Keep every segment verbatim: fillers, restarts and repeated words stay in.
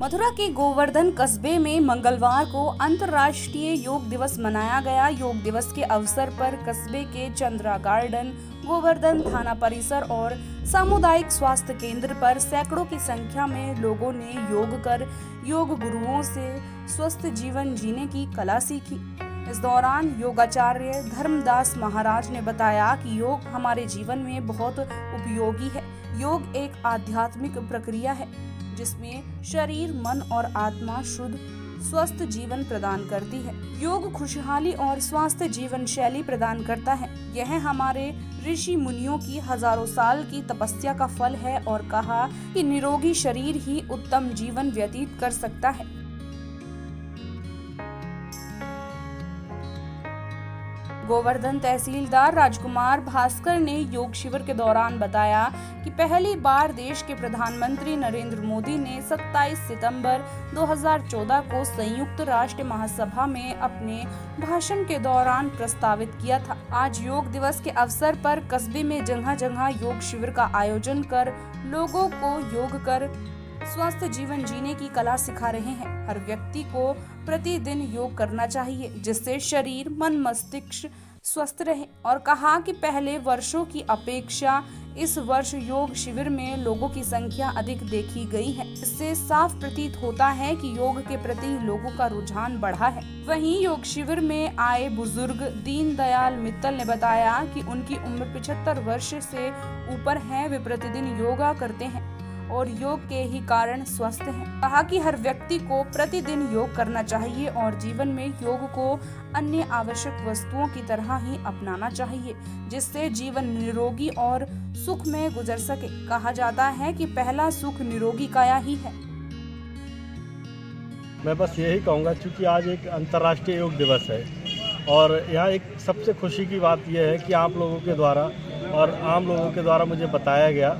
मथुरा के गोवर्धन कस्बे में मंगलवार को अंतर्राष्ट्रीय योग दिवस मनाया गया। योग दिवस के अवसर पर कस्बे के चंद्रा गार्डन, गोवर्धन थाना परिसर और सामुदायिक स्वास्थ्य केंद्र पर सैकड़ों की संख्या में लोगों ने योग कर योग गुरुओं से स्वस्थ जीवन जीने की कला सीखी। इस दौरान योगाचार्य धर्मदास महाराज ने बताया कि योग हमारे जीवन में बहुत उपयोगी है। योग एक आध्यात्मिक प्रक्रिया है जिसमें शरीर, मन और आत्मा शुद्ध स्वस्थ जीवन प्रदान करती है। योग खुशहाली और स्वास्थ्य जीवन शैली प्रदान करता है। यह हमारे ऋषि मुनियों की हजारों साल की तपस्या का फल है और कहा कि निरोगी शरीर ही उत्तम जीवन व्यतीत कर सकता है। गोवर्धन तहसीलदार राजकुमार भास्कर ने योग शिविर के दौरान बताया कि पहली बार देश के प्रधानमंत्री नरेंद्र मोदी ने सत्ताईस सितंबर दो हज़ार चौदह को संयुक्त राष्ट्र महासभा में अपने भाषण के दौरान प्रस्तावित किया था। आज योग दिवस के अवसर पर कस्बे में जगह जगह योग शिविर का आयोजन कर लोगों को योग कर स्वस्थ जीवन जीने की कला सिखा रहे हैं। हर व्यक्ति को प्रतिदिन योग करना चाहिए जिससे शरीर, मन, मस्तिष्क स्वस्थ रहे और कहा कि पहले वर्षों की अपेक्षा इस वर्ष योग शिविर में लोगों की संख्या अधिक देखी गई है। इससे साफ प्रतीत होता है कि योग के प्रति लोगों का रुझान बढ़ा है। वहीं योग शिविर में आए बुजुर्ग दीनदयाल मित्तल ने बताया कि उनकी उम्र पचहत्तर वर्ष से ऊपर है। वे प्रतिदिन योगा करते हैं और योग के ही कारण स्वस्थ हैं। कहा कि हर व्यक्ति को प्रतिदिन योग करना चाहिए और जीवन में योग को अन्य आवश्यक वस्तुओं की तरह ही अपनाना चाहिए जिससे जीवन निरोगी और सुख में गुजर सके। कहा जाता है कि पहला सुख निरोगी काया ही है। मैं बस यही कहूँगा क्योंकि आज एक अंतर्राष्ट्रीय योग दिवस है और यहाँ एक सबसे खुशी की बात यह है कि आप लोगों के द्वारा और आम लोगों के द्वारा मुझे बताया गया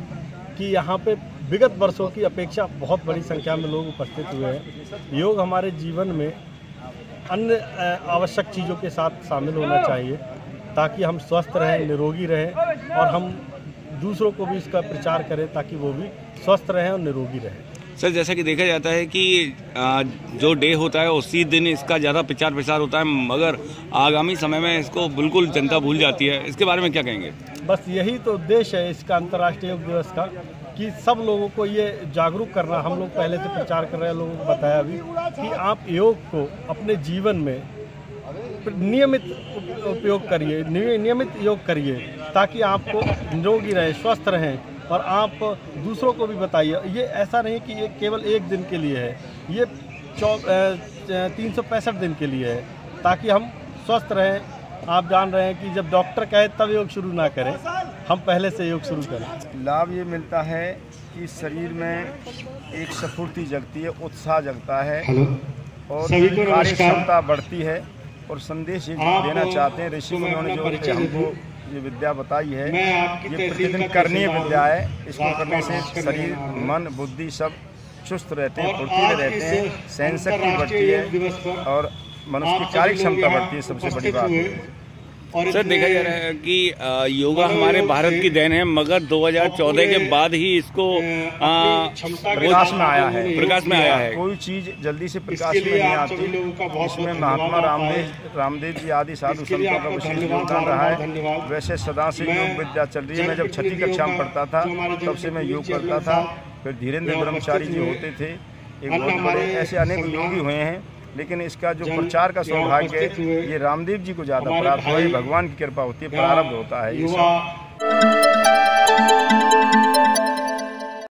कि यहाँ पे विगत वर्षों की अपेक्षा बहुत बड़ी संख्या में लोग उपस्थित हुए हैं। योग हमारे जीवन में अन्य आवश्यक चीज़ों के साथ शामिल होना चाहिए ताकि हम स्वस्थ रहें, निरोगी रहें और हम दूसरों को भी इसका प्रचार करें ताकि वो भी स्वस्थ रहें और निरोगी रहें। सर, जैसा कि देखा जाता है कि जो डे होता है उसी दिन इसका ज़्यादा प्रचार प्रसार होता है, मगर आगामी समय में इसको बिल्कुल जनता भूल जाती है। इसके बारे में क्या कहेंगे? बस यही तो उद्देश्य है इसका अंतर्राष्ट्रीय योग दिवस का कि सब लोगों को ये जागरूक करना। हम लोग पहले से प्रचार कर रहे हैं, लोगों को बताया भी कि आप योग को अपने जीवन में नियमित उपयोग करिए, नियमित योग करिए ताकि आपको निरोगी रहें, स्वस्थ रहें और आप दूसरों को भी बताइए। ये ऐसा नहीं कि ये केवल एक दिन के लिए है, ये चौ तीन सौ पैंसठ दिन के लिए है ताकि हम स्वस्थ रहें। आप जान रहे हैं कि जब डॉक्टर कहे तब योग शुरू ना करें, हम पहले से योग शुरू करें। लाभ ये मिलता है कि शरीर में एक स्फूर्ति जगती है, उत्साह जगता है और कार्य क्षमता बढ़ती है। और संदेश देना चाहते हैं ऋषि मुनियों ने जो हमको ये विद्या बताई है, ये प्रतिदिन करनीय विद्या है। इसको करने से शरीर, मन, बुद्धि सब चुस्त रहते हैं, फुर्तीले रहते हैं, सहनशक्ति बढ़ती है और मनुष्य की कार्य क्षमता बढ़ती है। सबसे बड़ी बात है सर, देखा जा रहा है कि योगा हमारे भारत की देन है, मगर दो हज़ार चौदह के बाद ही इसको प्रकाश में आया है। प्रकाश में आया है कोई चीज़ जल्दी से प्रकाश में नहीं आती। इसमें महात्मा रामदेव रामदेव जी आदि साधु संतों का विशेष योगदान रहा है। वैसे सदा से योग विद्या चल रही है। मैं जब छठी कक्षा में पढ़ता था तब से मैं योग करता था। फिर धीरेन्द्र ब्रह्मचारी जी होते थे, एक बहुत बड़े ऐसे अनेक योगी हुए हैं, लेकिन इसका जो प्रचार का सौभाग्य है ये रामदेव जी को ज़्यादा प्राप्त हुआ है। भगवान की कृपा होती है, प्रारब्ध होता है ये सब।